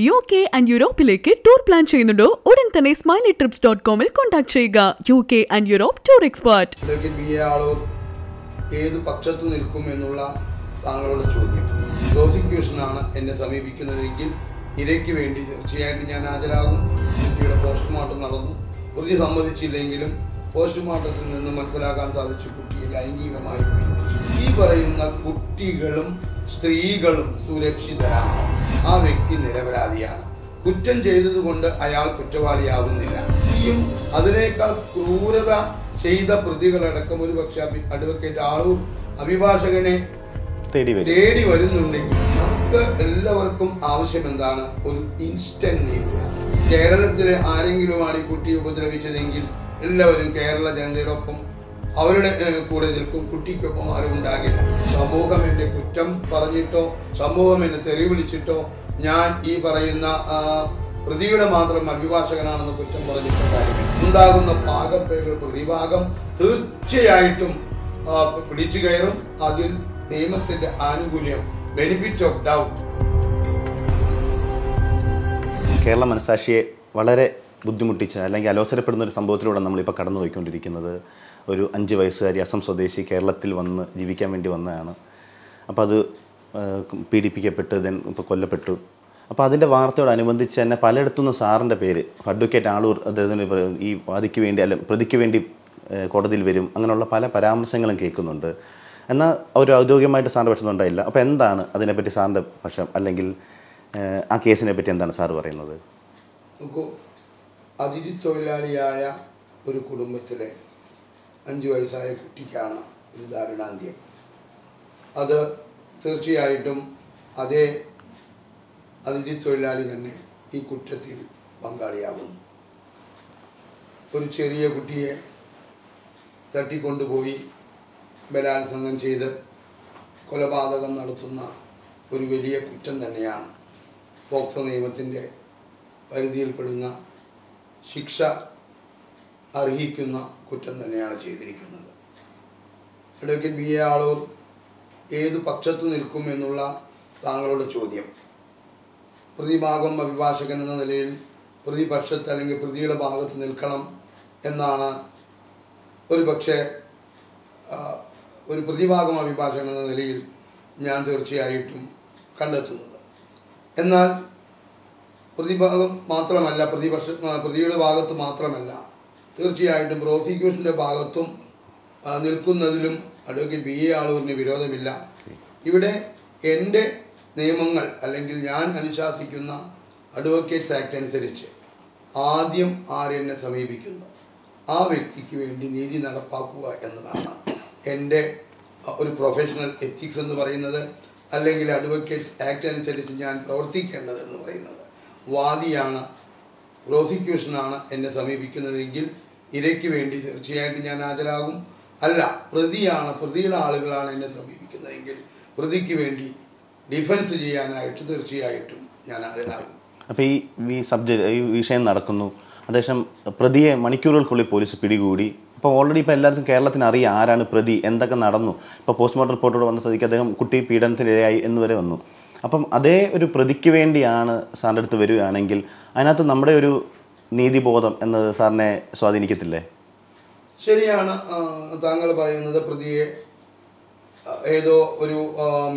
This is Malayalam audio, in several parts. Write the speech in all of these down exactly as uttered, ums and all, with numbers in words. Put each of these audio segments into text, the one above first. U K and Europe tour plan cheyunnundu udan thane Smileytrips dot com il contact cheyuka U K and Europe tour expert. പോസ്റ്റ്മോർട്ടത്തിൽ നിന്ന് മനസ്സിലാക്കാൻ സാധിച്ചു കുട്ടി ലൈംഗികമായി ഈ പറയുന്ന കുട്ടികളും സ്ത്രീകളും സുരക്ഷിതരാണ്. ആ വ്യക്തി നിരപരാധിയാണ്. കുറ്റം ചെയ്തതുകൊണ്ട് അയാൾ കുറ്റവാളിയാകുന്നില്ല. ഇനിയും അതിനേക്കാൾ ക്രൂരത ചെയ്ത പ്രതികളടക്കം ഒരു പക്ഷേ അഡ്വക്കേറ്റ് ആളു അഭിഭാഷകനെ തേടി വരുന്നുണ്ടെങ്കിൽ നമുക്ക് എല്ലാവർക്കും ആവശ്യം എന്താണ്? ഒരു ഇൻസ്റ്റന്റ് നീതി. കേരളത്തിലെ ആരെങ്കിലുമാണ് ഈ കുട്ടി ഉപദ്രവിച്ചതെങ്കിൽ എല്ലാവരും കേരള ജനതയുടെ ഒപ്പം അവരുടെ കൂടെ നിൽക്കും. കുട്ടിക്കൊപ്പം ആരും ഉണ്ടാകില്ല. സമൂഹം എൻ്റെ കുറ്റം പറഞ്ഞിട്ടോ സമൂഹം എന്നെ തെറി വിളിച്ചിട്ടോ ഞാൻ ഈ പറയുന്ന പ്രതിയുടെ മാത്രം അഭിഭാഷകനാണെന്ന് കുറ്റം പറഞ്ഞിട്ടുണ്ടായിരുന്നു. ഉണ്ടാകുന്ന പാകപ്പേരുടെ പ്രതിഭാഗം തീർച്ചയായിട്ടും പിടിച്ചു കയറും. അതിൽ നിയമത്തിൻ്റെ ആനുകൂല്യം ബെനിഫിറ്റ് ഓഫ് ഡൗട്ട്. കേരള മനസാക്ഷിയെ വളരെ ബുദ്ധിമുട്ടിച്ച അല്ലെങ്കിൽ അലോസരപ്പെടുന്ന ഒരു സംഭവത്തിലൂടെ നമ്മളിപ്പോൾ കടന്നു പോയിക്കൊണ്ടിരിക്കുന്നത്. ഒരു അഞ്ച് വയസ്സുകാരി അസം സ്വദേശി കേരളത്തിൽ വന്ന് ജീവിക്കാൻ വേണ്ടി വന്നതാണ്. അപ്പോൾ അത് പീഡിപ്പിക്കപ്പെട്ട് ദെൻ ഇപ്പോൾ കൊല്ലപ്പെട്ടു. അപ്പോൾ അതിൻ്റെ വാർത്തയോടനുബന്ധിച്ച് തന്നെ പലയിടത്തുനിന്ന് സാറിൻ്റെ പേര് അഡ്വക്കേറ്റ് ആളൂർ അദ്ദേഹത്തിന് ഈ വാദിക്ക് വേണ്ടി അല്ല പ്രതിക്ക് വേണ്ടി കോടതിയിൽ വരും അങ്ങനെയുള്ള പല പരാമർശങ്ങളും കേൾക്കുന്നുണ്ട്. എന്നാൽ ഒരു ഔദ്യോഗികമായിട്ട് സാറിൻ്റെ പക്ഷം ഉണ്ടായില്ല. അപ്പോൾ എന്താണ് അതിനെപ്പറ്റി സാറിൻ്റെ പക്ഷം, അല്ലെങ്കിൽ ആ കേസിനെ പറ്റി എന്താണ് സാറ് പറയുന്നത്? അതിഥി തൊഴിലാളിയായ ഒരു കുടുംബത്തിലെ അഞ്ച് വയസ്സായ കുട്ടിക്കാണ് ഒരു ദാരുണാന്ത്യം. അത് തീർച്ചയായിട്ടും അതേ അതിഥി തൊഴിലാളി തന്നെ ഈ കുറ്റത്തിൽ പങ്കാളിയാകുന്നു. ഒരു ചെറിയ കുട്ടിയെ തട്ടിക്കൊണ്ടുപോയി ബലാത്സംഗം ചെയ്ത് കൊലപാതകം നടത്തുന്ന ഒരു വലിയ കുറ്റം തന്നെയാണ് പോക്സോ നിയമത്തിൻ്റെ പരിധിയിൽപ്പെടുന്ന ശിക്ഷ അർഹിക്കുന്ന കുറ്റം തന്നെയാണ് ചെയ്തിരിക്കുന്നത്. അഡ്വക്കേറ്റ് ബി എ ആളൂർ ഏത് പക്ഷത്തു നിൽക്കും എന്നുള്ള താങ്കളുടെ ചോദ്യം, പ്രതിഭാഗം അഭിഭാഷകൻ എന്ന നിലയിൽ പ്രതിപക്ഷത്ത് അല്ലെങ്കിൽ പ്രതിയുടെ ഭാഗത്ത് നിൽക്കണം എന്നാണ് ഒരു പക്ഷേ ഒരു പ്രതിഭാഗം അഭിഭാഷകൻ എന്ന നിലയിൽ ഞാൻ തീർച്ചയായിട്ടും കണ്ടെത്തുന്നത്. എന്നാൽ പ്രതിഭാഗം മാത്രമല്ല, പ്രതിപക്ഷ പ്രതിയുടെ ഭാഗത്ത് മാത്രമല്ല, തീർച്ചയായിട്ടും പ്രോസിക്യൂഷൻ്റെ ഭാഗത്തും നിൽക്കുന്നതിലും അഡ്വക്കേറ്റ് ബി എ ആളൂരിന് വിരോധമില്ല. ഇവിടെ എൻ്റെ നിയമങ്ങൾ അല്ലെങ്കിൽ ഞാൻ അനുശാസിക്കുന്ന അഡ്വക്കേറ്റ്സ് ആക്ട് അനുസരിച്ച് ആദ്യം ആരെന്നെ സമീപിക്കുന്നു ആ വ്യക്തിക്ക് വേണ്ടി നീതി നടപ്പാക്കുക എന്നതാണ് എൻ്റെ ഒരു പ്രൊഫഷണൽ എത്തിക്സ് എന്ന് പറയുന്നത്, അല്ലെങ്കിൽ അഡ്വക്കേറ്റ്സ് ആക്ട് അനുസരിച്ച് ഞാൻ പ്രവർത്തിക്കേണ്ടത് എന്ന് പറയുന്നത്. വാദിയാണ് പ്രോസിക്യൂഷനാണ് എന്നെ സമീപിക്കുന്നതെങ്കിൽ ഇരയ്ക്ക് വേണ്ടി തീർച്ചയായിട്ടും ഞാൻ ഹാജരാകും. അല്ല, പ്രതിയാണ് പ്രതിയുടെ ആളുകളാണ് എന്നെ സമീപിക്കുന്നതെങ്കിൽ പ്രതിക്ക് വേണ്ടി ഡിഫൻസ് ചെയ്യാനായിട്ട് തീർച്ചയായിട്ടും ഞാൻ ഹാജരാകും. അപ്പോൾ ഈ സബ്ജക്റ്റ് ഈ വിഷയം നടക്കുന്നു. അതേശം പ്രതിയെ മണിക്കൂറുകൾക്കുള്ളിൽ പോലീസ് പിടികൂടി. അപ്പോൾ ഓൾറെഡി ഇപ്പോൾ എല്ലാവർക്കും കേരളത്തിന് അറിയാം ആരാണ് പ്രതി, എന്തൊക്കെ നടന്നു. ഇപ്പോൾ പോസ്റ്റ്മോർട്ടം റിപ്പോർട്ടോട് വന്ന സ്ഥിതിക്ക് അദ്ദേഹം കുട്ടി പീഡനത്തിനിരയായി എന്നുവരെ വന്നു. അപ്പം അതേ ഒരു പ്രതിക്ക് വേണ്ടിയാണ് സാറിൻ്റെ അടുത്ത് വരികയാണെങ്കിൽ അതിനകത്ത് നമ്മുടെ ഒരു നീതിബോധം എന്നത് സാറിനെ സ്വാധീനിക്കത്തില്ലേ? ശരിയാണ് താങ്കൾ പറയുന്നത്. പ്രതിയെ ഏതോ ഒരു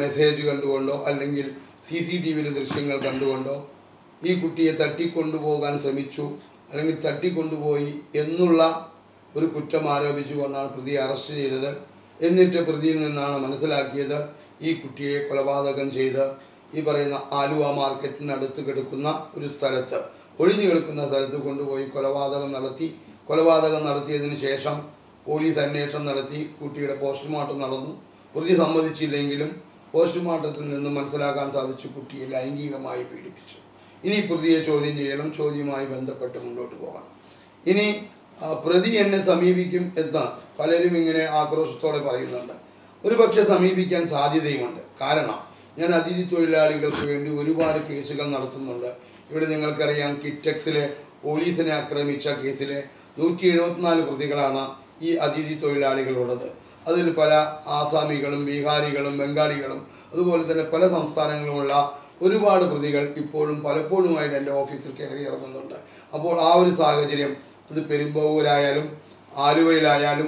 മെസ്സേജ് കണ്ടുകൊണ്ടോ അല്ലെങ്കിൽ സി സി ടി വിയിലെ ദൃശ്യങ്ങൾ കണ്ടുകൊണ്ടോ ഈ കുട്ടിയെ തട്ടിക്കൊണ്ടുപോകാൻ ശ്രമിച്ചു അല്ലെങ്കിൽ തട്ടിക്കൊണ്ടുപോയി എന്നുള്ള ഒരു കുറ്റം ആരോപിച്ചുകൊണ്ടാണ് പ്രതിയെ അറസ്റ്റ് ചെയ്തത്. എന്നിട്ട് പ്രതിയിൽ നിന്നാണ് മനസ്സിലാക്കിയത് ഈ കുട്ടിയെ കൊലപാതകം ചെയ്ത് ഈ പറയുന്ന ആലുവ മാർക്കറ്റിനടുത്ത് കിടക്കുന്ന ഒരു സ്ഥലത്ത് ഒഴിഞ്ഞു കിടക്കുന്ന സ്ഥലത്ത് കൊണ്ടുപോയി കൊലപാതകം നടത്തി. കൊലപാതകം നടത്തിയതിന് ശേഷം പോലീസ് അന്വേഷണം നടത്തി. കുട്ടിയുടെ പോസ്റ്റ്മോർട്ടം നടന്നു. പ്രതി സമ്മതിച്ചില്ലെങ്കിലും പോസ്റ്റ്മോർട്ടത്തിൽ നിന്ന് മനസ്സിലാക്കാൻ സാധിച്ചു കുട്ടിയെ ലൈംഗികമായി പീഡിപ്പിച്ചു. ഇനി പ്രതിയെ ചോദ്യം ചെയ്യണം, ചോദ്യവുമായി ബന്ധപ്പെട്ട് മുന്നോട്ട് പോകണം. ഇനി പ്രതി എന്നെ സമീപിക്കും എന്ന് പലരും ഇങ്ങനെ ആക്രോശത്തോടെ പറയുന്നുണ്ട്. ഒരു പക്ഷെ സമീപിക്കാൻ സാധ്യതയുമുണ്ട്. കാരണം ഞാൻ അതിഥി തൊഴിലാളികൾക്ക് വേണ്ടി ഒരുപാട് കേസുകൾ നടത്തുന്നുണ്ട്. ഇവിടെ നിങ്ങൾക്കറിയാം കിറ്റക്സിലെ പോലീസിനെ ആക്രമിച്ച കേസിലെ നൂറ്റി എഴുപത്തിനാല് പ്രതികളാണ് ഈ അതിഥി തൊഴിലാളികളുള്ളത്. അതിൽ പല ആസാമികളും ബീഹാരികളും ബംഗാളികളും അതുപോലെ തന്നെ പല സംസ്ഥാനങ്ങളുമുള്ള ഒരുപാട് പ്രതികൾ ഇപ്പോഴും പലപ്പോഴും ആയിട്ട് എൻ്റെ ഓഫീസിൽ കയറി ഇറങ്ങുന്നുണ്ട്. അപ്പോൾ ആ ഒരു സാഹചര്യം അത് പെരുമ്പാവൂരായാലും ആലുവയിലായാലും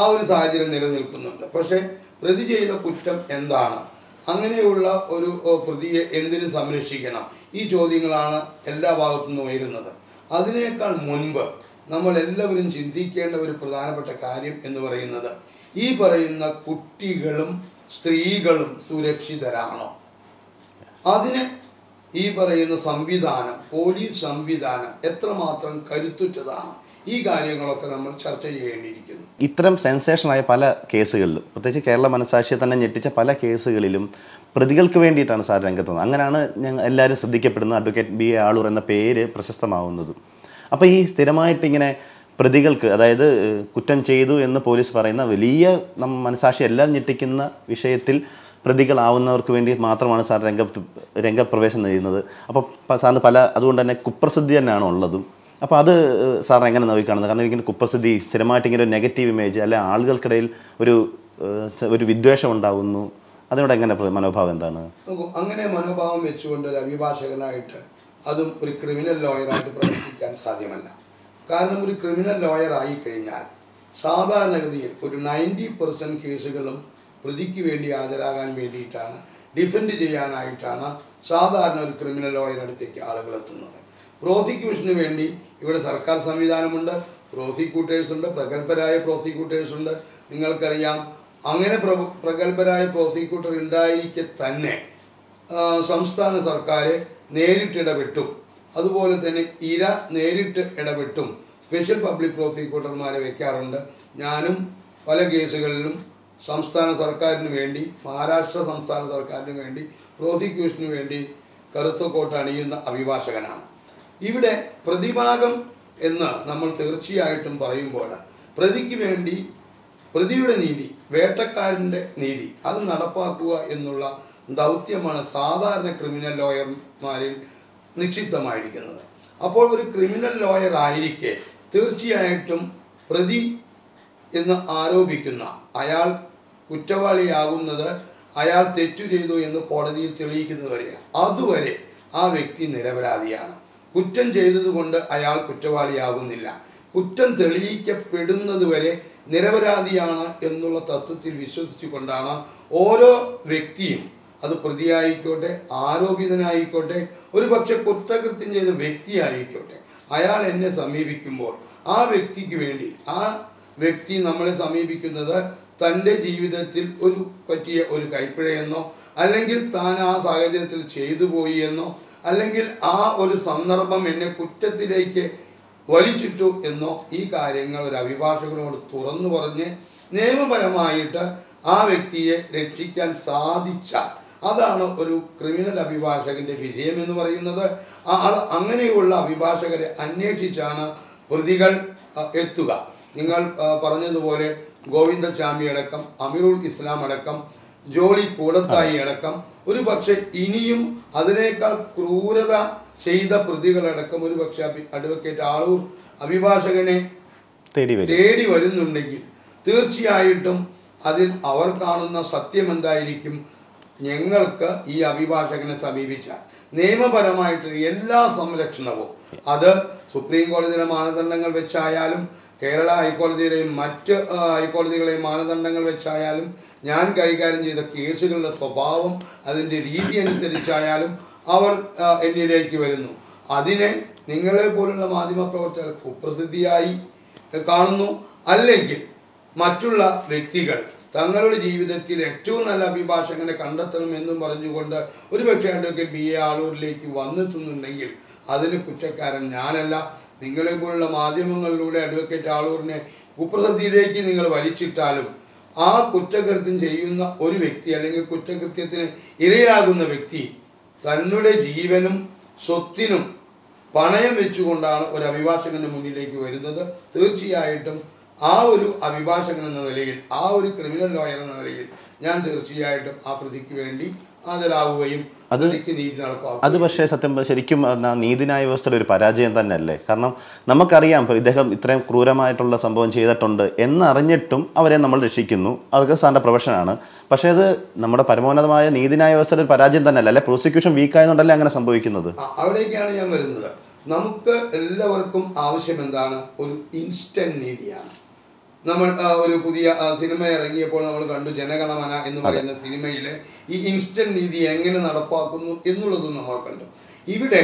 ആ ഒരു സാഹചര്യം നിലനിൽക്കുന്നുണ്ട്. പക്ഷേ പ്രതി ചെയ്ത കുറ്റം എന്താണ്, അങ്ങനെയുള്ള ഒരു പ്രതിയെ എന്തിനു സംരക്ഷിക്കണം, ഈ ചോദ്യങ്ങളാണ് എല്ലാ ഭാഗത്തു നിന്നും ഉയരുന്നത്. അതിനേക്കാൾ മുൻപ് നമ്മൾ എല്ലാവരും ചിന്തിക്കേണ്ട ഒരു പ്രധാനപ്പെട്ട കാര്യം എന്ന് പറയുന്നത്, ഈ പറയുന്ന കുട്ടികളും സ്ത്രീകളും സുരക്ഷിതരാണോ? അതിന് ഈ പറയുന്ന സംവിധാനം, പോലീസ് സംവിധാനം എത്രമാത്രം കരുത്തുറ്റതാണ്? ഈ കാര്യങ്ങളൊക്കെ നമ്മൾ ചർച്ച ചെയ്യേണ്ടിയിരിക്കുന്നു. ഇത്തരം സെൻസേഷനായ പല കേസുകളിലും, പ്രത്യേകിച്ച് കേരള മനസാക്ഷിയെ തന്നെ ഞെട്ടിച്ച പല കേസുകളിലും പ്രതികൾക്ക് വേണ്ടിയിട്ടാണ് സാർ രംഗത്ത് വന്നത്. അങ്ങനെയാണ് ഞങ്ങൾ എല്ലാവരും ശ്രദ്ധിക്കപ്പെടുന്നത്, അഡ്വക്കേറ്റ് ബി എ ആളൂർ എന്ന പേര് പ്രശസ്തമാവുന്നതും. അപ്പോൾ ഈ സ്ഥിരമായിട്ട് ഇങ്ങനെ പ്രതികൾക്ക്, അതായത് കുറ്റം ചെയ്തു എന്ന് പോലീസ് പറയുന്ന വലിയ നമ്മ മനസാക്ഷി എല്ലാം ഞെട്ടിക്കുന്ന വിഷയത്തിൽ പ്രതികളാവുന്നവർക്ക് വേണ്ടി മാത്രമാണ് സാർ രംഗ രംഗപ്രവേശം ചെയ്യുന്നത്. അപ്പോൾ സാറിന് പല അതുകൊണ്ട് തന്നെ കുപ്രസിദ്ധി തന്നെയാണ് ഉള്ളതും. അപ്പോൾ അത് സാർ എങ്ങനെ നോക്കിക്കാണുന്നത്? കാരണം ഇങ്ങനെ കുപ്രസിദ്ധി സ്ഥിരമായിട്ട് ഇങ്ങനെ ഒരു നെഗറ്റീവ് ഇമേജ്, അല്ലെ ആളുകൾക്കിടയിൽ ഒരു ഒരു വിദ്വേഷം ഉണ്ടാകുന്നു, അതിനോട് എങ്ങനെ മനോഭാവം എന്താണ്? അങ്ങനെ മനോഭാവം വെച്ചുകൊണ്ട് ഒരു അഭിഭാഷകനായിട്ട്, അതും ഒരു ക്രിമിനൽ ലോയറായിട്ട് പ്രവർത്തിക്കാൻ സാധ്യമല്ല. കാരണം ഒരു ക്രിമിനൽ ലോയർ ആയിക്കഴിഞ്ഞാൽ സാധാരണഗതിയിൽ ഒരു നയൻറ്റി പെർസെൻറ്റ് കേസുകളും പ്രതിക്ക് വേണ്ടി ഹാജരാകാൻ വേണ്ടിയിട്ടാണ്, ഡിഫെൻഡ് ചെയ്യാനായിട്ടാണ് സാധാരണ ഒരു ക്രിമിനൽ ലോയറടുത്തേക്ക് ആളുകൾ എത്തുന്നത്. പ്രോസിക്യൂഷന് വേണ്ടി ഇവിടെ സർക്കാർ സംവിധാനമുണ്ട്, പ്രോസിക്യൂട്ടേഴ്സുണ്ട്, പ്രഗത്ഭരായ പ്രോസിക്യൂട്ടേഴ്സുണ്ട്. നിങ്ങൾക്കറിയാം, അങ്ങനെ പ്ര പ്രഗത്ഭരായ പ്രോസിക്യൂട്ടർ ഉണ്ടായിരിക്കെ തന്നെ സംസ്ഥാന സർക്കാർ നേരിട്ടിടപെട്ടും, അതുപോലെ തന്നെ ഇര നേരിട്ട് ഇടപെട്ടും സ്പെഷ്യൽ പബ്ലിക് പ്രോസിക്യൂട്ടർമാരെ വയ്ക്കാറുണ്ട്. ഞാനും പല കേസുകളിലും സംസ്ഥാന സർക്കാരിന് വേണ്ടി, മഹാരാഷ്ട്ര സംസ്ഥാന സർക്കാരിന് വേണ്ടി പ്രോസിക്യൂഷന് വേണ്ടി കറുത്ത കോട്ട് അണിയുന്ന അഭിഭാഷകനാണ്. ഇവിടെ പ്രതിഭാഗം എന്ന് നമ്മൾ തീർച്ചയായിട്ടും പറയുമ്പോൾ പ്രതിക്ക് വേണ്ടി, പ്രതിയുടെ നീതി, വേട്ടക്കാരൻ്റെ നീതി, അത് നടപ്പാക്കുക എന്നുള്ള ദൗത്യമാണ് സാധാരണ ക്രിമിനൽ ലോയർമാരിൽ നിക്ഷിപ്തമായിരിക്കുന്നത്. അപ്പോൾ ഒരു ക്രിമിനൽ ലോയർ ആയിരിക്കെ തീർച്ചയായിട്ടും പ്രതി എന്ന് ആരോപിക്കുന്ന അയാൾ കുറ്റവാളിയാകുന്നത് അയാൾ തെറ്റു ചെയ്തു എന്ന് കോടതിയിൽ തെളിയിക്കുന്നതുവരെയാണ്. അതുവരെ ആ വ്യക്തി നിരപരാധിയാണ്. കുറ്റം ചെയ്തതുകൊണ്ട് അയാൾ കുറ്റവാളിയാകുന്നില്ല. കുറ്റം തെളിയിക്കപ്പെടുന്നതുവരെ നിരപരാധിയാണ് എന്നുള്ള തത്വത്തിൽ വിശ്വസിച്ചു കൊണ്ടാണ് ഓരോ വ്യക്തിയും, അത് പ്രതിയായിക്കോട്ടെ, ആരോപിതനായിക്കോട്ടെ, ഒരു പക്ഷെ കുറ്റകൃത്യം ചെയ്ത വ്യക്തിയായിക്കോട്ടെ, അയാൾ എന്നെ സമീപിക്കുമ്പോൾ ആ വ്യക്തിക്ക് വേണ്ടി, ആ വ്യക്തി നമ്മളെ സമീപിക്കുന്നത് തൻ്റെ ജീവിതത്തിൽ ഒരു പറ്റിയ ഒരു കൈപ്പിഴയെന്നോ, അല്ലെങ്കിൽ താൻ ആ സാഹചര്യത്തിൽ ചെയ്തു പോയി എന്നോ, അല്ലെങ്കിൽ ആ ഒരു സന്ദർഭം എന്നെ കുറ്റത്തിലേക്ക് വലിച്ചിട്ടു എന്നോ, ഈ കാര്യങ്ങൾ ഒരു അഭിഭാഷകനോട് തുറന്നു പറഞ്ഞ് നിയമപരമായിട്ട് ആ വ്യക്തിയെ രക്ഷിക്കാൻ സാധിച്ചാൽ അതാണ് ഒരു ക്രിമിനൽ അഭിഭാഷകൻ്റെ വിജയം എന്ന് പറയുന്നത്. അത് അങ്ങനെയുള്ള അഭിഭാഷകരെ അന്വേഷിച്ചാണ് പ്രതികൾ എത്തുക. നിങ്ങൾ പറഞ്ഞതുപോലെ ഗോവിന്ദചാമി അടക്കം, അമീറുൽ ഇസ്ലാം അടക്കം, ജോളി കൂടത്തായി അടക്കം, ഒരു പക്ഷെ ഇനിയും അതിനേക്കാൾ ക്രൂരത ചെയ്ത പ്രതികളടക്കം ഒരു പക്ഷെ അഡ്വക്കേറ്റ് ആളൂർ അഭിഭാഷകനെ തേടി വരുന്നുണ്ടെങ്കിൽ തീർച്ചയായിട്ടും അതിൽ അവർ കാണുന്ന സത്യം എന്തായിരിക്കും? ഞങ്ങൾക്ക് ഈ അഭിഭാഷകനെ സമീപിച്ചാൽ നിയമപരമായിട്ട് എല്ലാ സംരക്ഷണവും, അത് സുപ്രീം കോടതിയുടെ മാനദണ്ഡങ്ങൾ വെച്ചായാലും കേരള ഹൈക്കോടതിയുടെയും മറ്റ് ഹൈക്കോടതികളുടെയും മാനദണ്ഡങ്ങൾ വെച്ചായാലും, ഞാൻ കൈകാര്യം ചെയ്ത കേസുകളുടെ സ്വഭാവം അതിൻ്റെ രീതി അനുസരിച്ചായാലും അവർ എന്നിലേക്ക് വരുന്നു. അതിനെ നിങ്ങളെ പോലുള്ള മാധ്യമപ്രവർത്തകർ കുപ്രസിദ്ധിയായി കാണുന്നു. അല്ലെങ്കിൽ മറ്റുള്ള വ്യക്തികൾ തങ്ങളുടെ ജീവിതത്തിൽ ഏറ്റവും നല്ല അഭിഭാഷകനെ കണ്ടെത്തണമെന്നും പറഞ്ഞുകൊണ്ട് ഒരുപക്ഷെ അഡ്വക്കേറ്റ് ബി എ ആളൂരിലേക്ക് വന്നെത്തുന്നുണ്ടെങ്കിൽ അതിന് കുറ്റക്കാരൻ ഞാനല്ല, നിങ്ങളെ പോലുള്ള മാധ്യമങ്ങളിലൂടെ അഡ്വക്കേറ്റ് ആളൂരിനെ കുപ്രസിദ്ധിയിലേക്ക് നിങ്ങൾ വലിച്ചിട്ടാലും ആ കുറ്റകൃത്യം ചെയ്യുന്ന ഒരു വ്യക്തി, അല്ലെങ്കിൽ കുറ്റകൃത്യത്തിന് ഇരയാകുന്ന വ്യക്തി തങ്ങളുടെ ജീവനും സ്വത്തിനും പണയം വെച്ചുകൊണ്ടാണ് ഒരു അഭിഭാഷകൻ്റെ മുന്നിലേക്ക് വരുന്നത്. തീർച്ചയായിട്ടും ആ ഒരു അഭിഭാഷകൻ എന്ന നിലയിൽ, ആ ഒരു ക്രിമിനൽ ലോയർ എന്ന നിലയിൽ ഞാൻ തീർച്ചയായിട്ടും ആ പ്രതിക്ക് വേണ്ടി ഹാജരാകുകയും അത് പക്ഷേ സത്യം ശരിക്കും നീതിന്യായ വ്യവസ്ഥയുടെ ഒരു പരാജയം തന്നെയല്ലേ? കാരണം നമുക്കറിയാം ഇദ്ദേഹം ഇത്രയും ക്രൂരമായിട്ടുള്ള സംഭവം ചെയ്തിട്ടുണ്ട് എന്നറിഞ്ഞിട്ടും അവരെ നമ്മൾ രക്ഷിക്കുന്നു. അതൊക്കെ സാറിൻ്റെ പ്രൊഫഷനാണ്. പക്ഷേ അത് നമ്മുടെ പരമോന്നതമായ നീതിന്യായ വ്യവസ്ഥയുടെ ഒരു പരാജയം തന്നെയല്ലേ? അല്ലെ പ്രോസിക്യൂഷൻ വീക്കായതുകൊണ്ടല്ലേ അങ്ങനെ സംഭവിക്കുന്നത്? അവിടേക്കാണ് ഞാൻ വരുന്നത്. നമുക്ക് എല്ലാവർക്കും ആവശ്യം എന്താണ്? ഒരു ഇൻസ്റ്റന്റ് നീതിയാണ്. നമ്മൾ ഒരു പുതിയ സിനിമ ഇറങ്ങിയപ്പോൾ നമ്മൾ കണ്ടു ജനഗണമന എന്ന് പറയുന്ന സിനിമയിലെ ഈ ഇൻസ്റ്റന്റ് നീതി എങ്ങനെ നടപ്പാക്കുന്നു എന്നുള്ളതും നമ്മൾ കണ്ടു. ഇവിടെ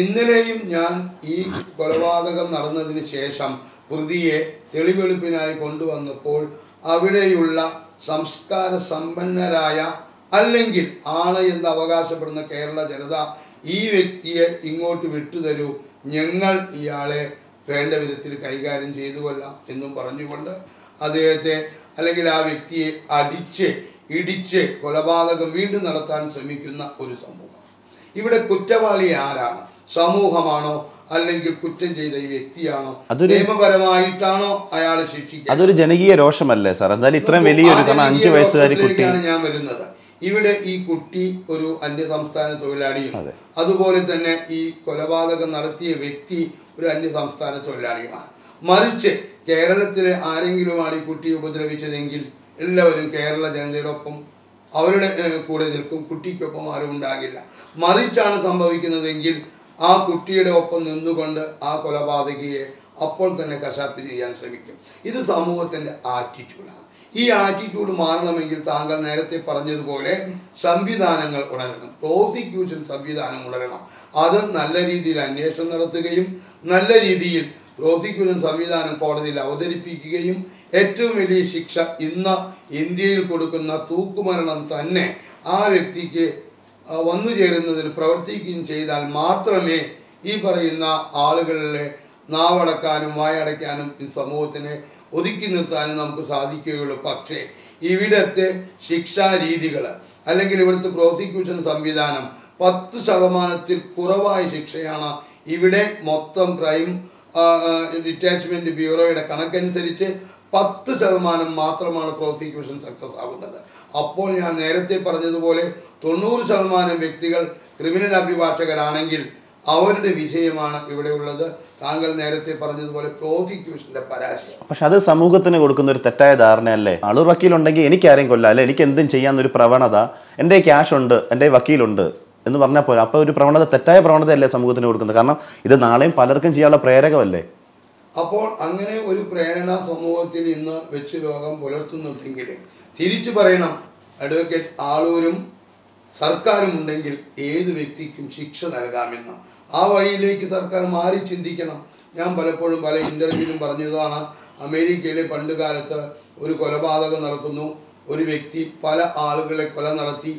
ഇന്നലെയും ഞാൻ ഈ കൊലപാതകം നടന്നതിന് ശേഷം പ്രതിയെ തെളിവെടുപ്പിനായി കൊണ്ടുവന്നപ്പോൾ അവിടെയുള്ള സംസ്കാര സമ്പന്നരായ അല്ലെങ്കിൽ ആണ് എന്ന് അവകാശപ്പെടുന്ന കേരള ജനത ഈ വ്യക്തിയെ ഇങ്ങോട്ട് വിട്ടുതരൂ, ഞങ്ങൾ ഇയാളെ വേണ്ട വിധത്തിൽ കൈകാര്യം ചെയ്തു കൊല്ലാം എന്നും പറഞ്ഞുകൊണ്ട് അദ്ദേഹത്തെ അല്ലെങ്കിൽ ആ വ്യക്തിയെ അടിച്ച് ഇടിച്ച് കൊലപാതകം വീണ്ടും നടത്താൻ ശ്രമിക്കുന്ന ഒരു സമൂഹം. ഇവിടെ കുറ്റവാളി ആരാണ്? സമൂഹമാണോ അല്ലെങ്കിൽ കുറ്റം ചെയ്ത ഈ വ്യക്തിയാണോ? നിയമപരമായിട്ടാണോ അയാൾ ശിക്ഷിക്കുക? അതൊരു ജനകീയ രോഷമല്ലേ സാർ? എന്തായാലും ഇത്രയും വലിയൊരു അഞ്ചു വയസ്സുകാരി കുട്ടിയാണ് ഞാൻ വരുന്നത്. ഇവിടെ ഈ കുട്ടി ഒരു അന്യസംസ്ഥാന തൊഴിലാളിയും അതുപോലെ തന്നെ ഈ കൊലപാതകം നടത്തിയ വ്യക്തി ഒരു അന്യസംസ്ഥാന തൊഴിലാളിയുമാണ്. മറിച്ച് കേരളത്തിലെ ആരെങ്കിലുമാണ് ഈ കുട്ടിയെ ഉപദ്രവിച്ചതെങ്കിൽ എല്ലാവരും കേരള ജനതയോടൊപ്പം അവരുടെ കൂടെ നിൽക്കും, കുട്ടിക്കൊപ്പം ആരും ഉണ്ടാകില്ല. മറിച്ചാണ് സംഭവിക്കുന്നതെങ്കിൽ ആ കുട്ടിയുടെ ഒപ്പം നിന്നുകൊണ്ട് ആ കൊലപാതകയെ അപ്പോൾ തന്നെ കശാപ്പ് ചെയ്യാൻ ശ്രമിക്കും. ഇത് സമൂഹത്തിൻ്റെ ആറ്റിറ്റ്യൂഡാണ്. ഈ ആറ്റിറ്റ്യൂഡ് മാറണമെങ്കിൽ താങ്കൾ നേരത്തെ പറഞ്ഞതുപോലെ സംവിധാനങ്ങൾ ഉണരണം, പ്രോസിക്യൂഷൻ സംവിധാനം ഉണരണം. അത് നല്ല രീതിയിൽ അന്വേഷണം നടത്തുകയും നല്ല രീതിയിൽ പ്രോസിക്യൂഷൻ സംവിധാനം കോടതിയിൽ അവതരിപ്പിക്കുകയും ഏറ്റവും വലിയ ശിക്ഷ ഇന്ന് ഇന്ത്യയിൽ കൊടുക്കുന്ന തൂക്കുമരണം തന്നെ ആ വ്യക്തിക്ക് വന്നു ചേരുന്നതിന് പ്രവർത്തിക്കുകയും ചെയ്താൽ മാത്രമേ ഈ പറയുന്ന ആളുകളിലെ നാവടക്കാനും വായടക്കാനും ഈ സമൂഹത്തിനെ ഒതുക്കി നിർത്താനും നമുക്ക് സാധിക്കുകയുള്ളൂ. പക്ഷേ ഇവിടുത്തെ ശിക്ഷാരീതികൾ അല്ലെങ്കിൽ ഇവിടുത്തെ പ്രോസിക്യൂഷൻ സംവിധാനം പത്ത് ശതമാനത്തിൽ കുറവായ ശിക്ഷയാണ്. ഇവിടെ മൊത്തം ക്രൈം ഡിറ്റാച്ച്മെൻറ്റ് ബ്യൂറോയുടെ കണക്കനുസരിച്ച് പത്ത് ശതമാനം മാത്രമാണ് പ്രോസിക്യൂഷൻ സക്സസ് ആകുന്നത്. അപ്പോൾ ഞാൻ നേരത്തെ പറഞ്ഞതുപോലെ തൊണ്ണൂറ് ശതമാനം വ്യക്തികൾ ക്രിമിനൽ അഭിഭാഷകരാണെങ്കിൽ അവരുടെ വിജയമാണ് ഇവിടെ ഉള്ളത്. താങ്കൾ നേരത്തെ പറഞ്ഞതുപോലെ പ്രോസിക്യൂഷന്റെ പരാജയം. പക്ഷെ അത് സമൂഹത്തിന് കൊടുക്കുന്ന ഒരു തെറ്റായ ധാരണയല്ലേ? ആളൂർ വക്കീലുണ്ടെങ്കിൽ എനിക്ക് ആരെയും കൊല്ലാല്ലേ, എനിക്ക് എന്തും ചെയ്യാമെന്നൊരു പ്രവണത, എൻ്റെ ക്യാഷ് ഉണ്ട്, എൻ്റെ വക്കീലുണ്ട് എന്ന് പറഞ്ഞാൽ പോലെ അപ്പോൾ ഒരു പ്രവണത, തെറ്റായ പ്രവണതയല്ലേ സമൂഹത്തിന് കൊടുക്കുന്നത്? കാരണം ഇത് നാളെയും പലർക്കും ചെയ്യാനുള്ള പ്രേരകമല്ലേ? അപ്പോൾ അങ്ങനെ ഒരു പ്രേരണ സമൂഹത്തിൽ ഇന്ന് വെച്ച് ലോകം പുലർത്തുന്നുണ്ടെങ്കിൽ തിരിച്ചു പറയണം, അഡ്വക്കേറ്റ് ആളൂരും സർക്കാരും ഉണ്ടെങ്കിൽ ഏത് വ്യക്തിക്കും ശിക്ഷ നൽകാമെന്ന്. ആ വഴിയിലേക്ക് സർക്കാർ മാറി ചിന്തിക്കണം. ഞാൻ പലപ്പോഴും പല ഇൻ്റർവ്യൂവിലും പറഞ്ഞതാണ്, അമേരിക്കയിലെ പണ്ട് കാലത്ത് ഒരു കൊലപാതകം നടക്കുന്നു, ഒരു വ്യക്തി പല ആളുകളെ കൊല നടത്തി,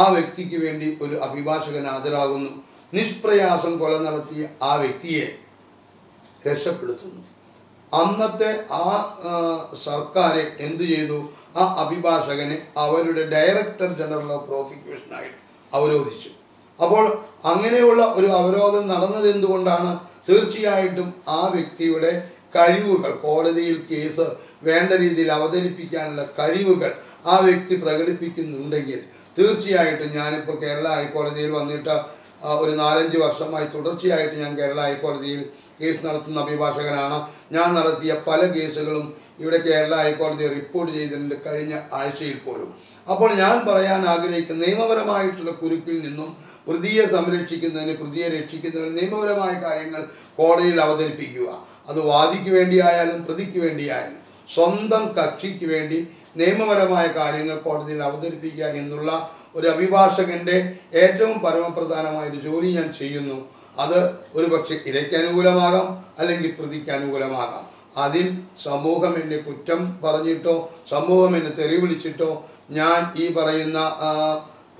ആ വ്യക്തിക്ക് വേണ്ടി ഒരു അഭിഭാഷകൻ ഹാജരാകുന്നു, നിഷ്പ്രയാസം കൊല നടത്തിയ ആ വ്യക്തിയെ രക്ഷപ്പെടുത്തുന്നു. അന്നത്തെ ആ സർക്കാരെ എന്തു ചെയ്തു? ആ അഭിഭാഷകനെ അവരുടെ ഡയറക്ടർ ജനറൽ ഓഫ് പ്രോസിക്യൂഷനായിട്ട് അവരോധിച്ചു. അപ്പോൾ അങ്ങനെയുള്ള ഒരു അവരോധനം നടന്നത് എന്തുകൊണ്ടാണ്? തീർച്ചയായിട്ടും ആ വ്യക്തിയുടെ കഴിവുകൾ, കോടതിയിൽ കേസ് വേണ്ട രീതിയിൽ അവതരിപ്പിക്കാനുള്ള കഴിവുകൾ ആ വ്യക്തി പ്രകടിപ്പിക്കുന്നുണ്ടെങ്കിൽ തീർച്ചയായിട്ടും. ഞാനിപ്പോൾ കേരള ഹൈക്കോടതിയിൽ വന്നിട്ട് ഒരു നാലഞ്ച് വർഷമായി തുടർച്ചയായിട്ട് ഞാൻ കേരള ഹൈക്കോടതിയിൽ കേസ് നടത്തുന്ന അഭിഭാഷകനാണ്. ഞാൻ നടത്തിയ പല കേസുകളും ഇവിടെ കേരള ഹൈക്കോടതി റിപ്പോർട്ട് ചെയ്തിട്ടുണ്ട് കഴിഞ്ഞ ആഴ്ചയിൽ പോലും. അപ്പോൾ ഞാൻ പറയാൻ ആഗ്രഹിക്കുന്ന നിയമപരമായിട്ടുള്ള കുരുക്കിൽ നിന്നും പ്രതിയെ സംരക്ഷിക്കുന്നതിന്, പ്രതിയെ രക്ഷിക്കുന്നതിന് നിയമപരമായ കാര്യങ്ങൾ കോടതിയിൽ അവതരിപ്പിക്കുക. അത് വാദിക്ക് വേണ്ടിയായാലും പ്രതിക്ക് വേണ്ടിയായാലും സ്വന്തം കക്ഷിക്ക് വേണ്ടി നിയമപരമായ കാര്യങ്ങൾ കോടതിയിൽ അവതരിപ്പിക്കുക എന്നുള്ള ഒരു അഭിഭാഷകൻ്റെ ഏറ്റവും പരമപ്രധാനമായൊരു ജോലി ഞാൻ ചെയ്യുന്നു. അത് ഒരു പക്ഷേ ഇരയ്ക്ക് അനുകൂലമാകാം അല്ലെങ്കിൽ പ്രതിക്ക് അനുകൂലമാകാം. അതിൽ സമൂഹം എന്നെ കുറ്റം പറഞ്ഞിട്ടോ സമൂഹം എന്നെ തെറി വിളിച്ചിട്ടോ ഞാൻ ഈ പറയുന്ന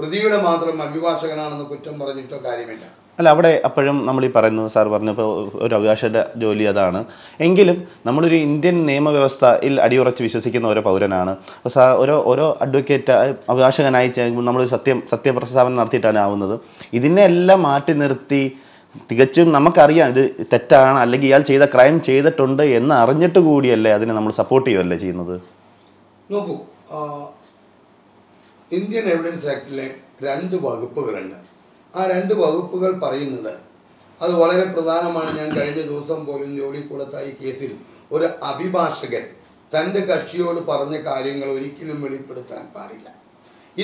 പ്രതിയുടെ മാത്രം അഭിഭാഷകനാണെന്ന് കുറ്റം പറഞ്ഞിട്ടോ കാര്യമില്ല. അല്ല, അവിടെ അപ്പോഴും നമ്മൾ ഈ പറയുന്നു, സാർ പറഞ്ഞപ്പോൾ ഒരു അഭിഭാഷകൻ്റെ ജോലി അതാണ്. എങ്കിലും നമ്മളൊരു ഇന്ത്യൻ നിയമവ്യവസ്ഥയിൽ അടിയുറച്ച് വിശ്വസിക്കുന്ന ഓരോ പൗരനാണ്. അപ്പോൾ സാർ ഓരോ ഓരോ അഡ്വക്കേറ്റ് അഭിഭാഷകനായി നമ്മൾ സത്യം സത്യപ്രസ്താവന നടത്തിയിട്ടാണ് ആവുന്നത്. ഇതിനെല്ലാം മാറ്റി നിർത്തി തികച്ചും നമുക്കറിയാം ഇത് തെറ്റാണ്, അല്ലെങ്കിൽ ഇയാൾ ചെയ്ത ക്രൈം ചെയ്തിട്ടുണ്ട് എന്ന് അറിഞ്ഞിട്ട് കൂടിയല്ലേ അതിനെ നമ്മൾ സപ്പോർട്ട് ചെയ്യുമല്ലേ ചെയ്യുന്നത്? നോക്കൂ, ഇന്ത്യൻ എവിഡൻസ് ആക്ടിലെ രണ്ട് വകുപ്പുകളുണ്ട്. ആ രണ്ട് വകുപ്പുകൾ പറയുന്നത് അത് വളരെ പ്രധാനമാണ്. ഞാൻ കഴിഞ്ഞ ദിവസം പോലും ജോലിക്കൂടത്ത് ഈ കേസിൽ ഒരു അഭിഭാഷകൻ തൻ്റെ കക്ഷിയോട് പറഞ്ഞ കാര്യങ്ങൾ ഒരിക്കലും വെളിപ്പെടുത്താൻ പാടില്ല.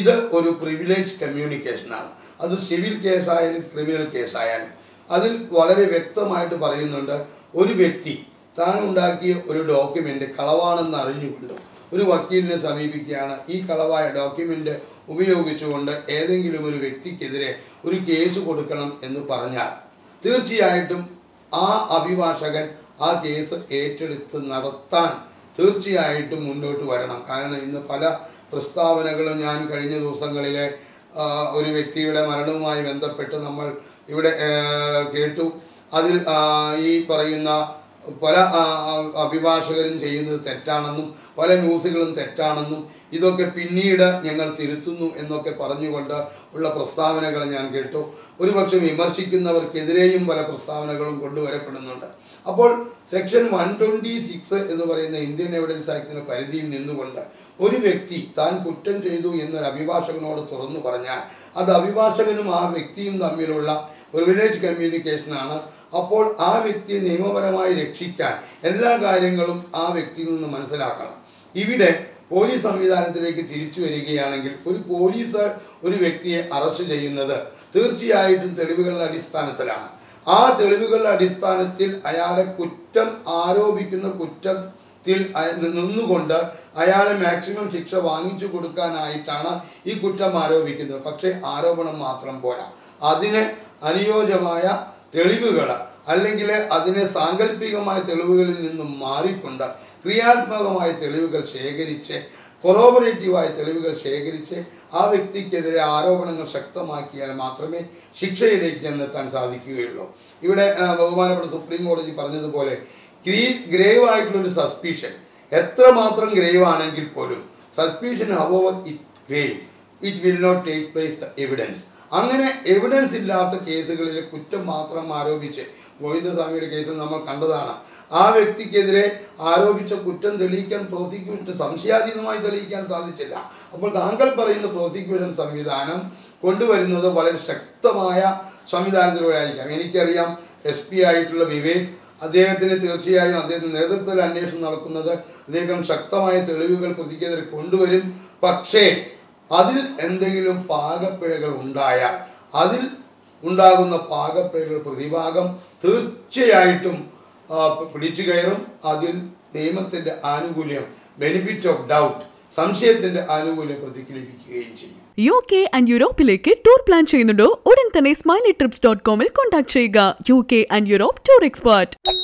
ഇത് ഒരു പ്രിവിലേജ് കമ്മ്യൂണിക്കേഷനാണ്. അത് സിവിൽ കേസായാലും ക്രിമിനൽ കേസായാലും അതിൽ വളരെ വ്യക്തമായിട്ട് പറയുന്നുണ്ട്, ഒരു വ്യക്തി താൻ ഉണ്ടാക്കിയ ഒരു ഡോക്യുമെൻ്റ് കളവാണെന്ന് അറിഞ്ഞുകൊണ്ട് ഒരു വക്കീലിനെ സമീപിക്കുകയാണ്. ഈ കളവായ ഡോക്യുമെൻ്റ് ഉപയോഗിച്ചുകൊണ്ട് ഏതെങ്കിലും ഒരു വ്യക്തിക്കെതിരെ ഒരു കേസ് കൊടുക്കണം എന്ന് പറഞ്ഞാൽ തീർച്ചയായിട്ടും ആ അഭിഭാഷകൻ ആ കേസ് ഏറ്റെടുത്ത് നടത്താൻ തീർച്ചയായിട്ടും മുന്നോട്ട് വരണം. കാരണം ഇന്ന് പല പ്രസ്താവനകളും ഞാൻ കഴിഞ്ഞ ദിവസങ്ങളിലെ ഒരു വ്യക്തിയുടെ മരണവുമായി ബന്ധപ്പെട്ട് നമ്മൾ ഇവിടെ കേട്ടു. അതിൽ ഈ പറയുന്ന പല അഭിഭാഷകരും ചെയ്യുന്നത് തെറ്റാണെന്നും പല ന്യൂസുകളും തെറ്റാണെന്നും ഇതൊക്കെ പിന്നീട് ഞങ്ങൾ തിരുത്തുന്നു എന്നൊക്കെ പറഞ്ഞുകൊണ്ട് ഉള്ള പ്രസ്താവനകൾ ഞാൻ കേട്ടു. ഒരുപക്ഷെ വിമർശിക്കുന്നവർക്കെതിരെയും പല പ്രസ്താവനകളും കൊണ്ടുവരപ്പെടുന്നുണ്ട്. അപ്പോൾ സെക്ഷൻ വൺ ട്വൻറ്റി സിക്സ് എന്ന് പറയുന്ന ഇന്ത്യൻ എവിഡൻസ് ആക്ടിന് പരിധിയിൽ നിന്നുകൊണ്ട് ഒരു വ്യക്തി താൻ കുറ്റം ചെയ്തു എന്നൊരു അഭിഭാഷകനോട് തുറന്നു പറഞ്ഞാൽ അത് അഭിഭാഷകനും ആ വ്യക്തിയും തമ്മിലുള്ള പ്രിവിലേജ് കമ്മ്യൂണിക്കേഷനാണ്. അപ്പോൾ ആ വ്യക്തിയെ നിയമപരമായി രക്ഷിക്കാൻ എല്ലാ കാര്യങ്ങളും ആ വ്യക്തിയിൽ നിന്ന് മനസ്സിലാക്കണം. ഇവിടെ പോലീസ് സംവിധാനത്തിലേക്ക് തിരിച്ചു വരികയാണെങ്കിൽ ഒരു പോലീസ് ഒരു വ്യക്തിയെ അറസ്റ്റ് ചെയ്യുന്നത് തീർച്ചയായിട്ടും തെളിവുകളുടെ അടിസ്ഥാനത്തിലാണ്. ആ തെളിവുകളുടെ അടിസ്ഥാനത്തിൽ അയാളെ കുറ്റം ആരോപിക്കുന്ന കുറ്റത്തിൽ നിന്നുകൊണ്ട് അയാളെ മാക്സിമം ശിക്ഷ വാങ്ങിച്ചു കൊടുക്കാനായിട്ടാണ് ഈ കുറ്റം ആരോപിക്കുന്നത്. പക്ഷേ ആരോപണം മാത്രം പോരാ, അതിന് അനുയോജ്യമായ തെളിവുകൾ അല്ലെങ്കിൽ അതിനെ സാങ്കല്പികമായ തെളിവുകളിൽ നിന്നും മാറിക്കൊണ്ട് ക്രിയാത്മകമായ തെളിവുകൾ ശേഖരിച്ച് കൊറോബറേറ്റീവായ തെളിവുകൾ ശേഖരിച്ച് ആ വ്യക്തിക്കെതിരെ ആരോപണങ്ങൾ ശക്തമാക്കിയാൽ മാത്രമേ ശിക്ഷയിലേക്ക് ചെന്നെത്താൻ സാധിക്കുകയുള്ളൂ. ഇവിടെ ബഹുമാനപ്പെട്ട സുപ്രീം കോടതി പറഞ്ഞതുപോലെ ക്രീ ഗ്രേവായിട്ടുള്ളൊരു സസ്പീഷൻ എത്രമാത്രം ഗ്രേവ് ആണെങ്കിൽ പോലും suspicion however it grave it will not take place the evidence. അങ്ങനെ എവിഡൻസ് ഇല്ലാത്ത കേസുകളിൽ കുറ്റം മാത്രം ആരോപിച്ച് ഗോവിന്ദസ്വാമിയുടെ കേസിൽ നമ്മൾ കണ്ടതാണ്. ആ വ്യക്തിക്കെതിരെ ആരോപിച്ച കുറ്റം തെളിയിക്കാൻ പ്രോസിക്യൂഷന് സംശയാതീതമായി തെളിയിക്കാൻ സാധിച്ചില്ല. അപ്പോൾ താങ്കൾ പറയുന്ന പ്രോസിക്യൂഷൻ സംവിധാനം കൊണ്ടുവരുന്നത് വളരെ ശക്തമായ സംവിധാനത്തിലൂടെ ആയിരിക്കാം. എനിക്കറിയാം എസ് പി ആയിട്ടുള്ള വിവേക്, അദ്ദേഹത്തിന് തീർച്ചയായും അദ്ദേഹത്തിന് നേതൃത്വത്തിൽ അന്വേഷണം നടക്കുന്നത് അദ്ദേഹം ശക്തമായ തെളിവുകൾ പ്രതിക്കെതിരെ കൊണ്ടുവരും. പക്ഷേ അതിൽ എന്തെങ്കിലും പാകപ്പിഴകൾ ഉണ്ടായാൽ അതിൽ ഉണ്ടാകുന്ന പാകപ്പിഴകൾ പ്രതിഭാഗം തീർച്ചയായിട്ടും പിടിച്ചു കയറും. അതിൽ നിയമത്തിൻ്റെ ആനുകൂല്യം ബെനിഫിറ്റ് ഓഫ് ഡൗട്ട് സംശയത്തിന്റെ ആനുകൂല്യം പ്രതിക്ക് ലഭിക്കുകയും ചെയ്യും. യു കെ ആൻഡ് യൂറോപ്പിലേക്ക് ടൂർ പ്ലാൻ ചെയ്യുന്നുണ്ടോ? ഉടൻ തന്നെ സ്മൈലി ട്രിപ്സ് ഡോട്ട് കോമിൽ കോൺടാക്ട് ചെയ്യുക. U K and Europe tour expert.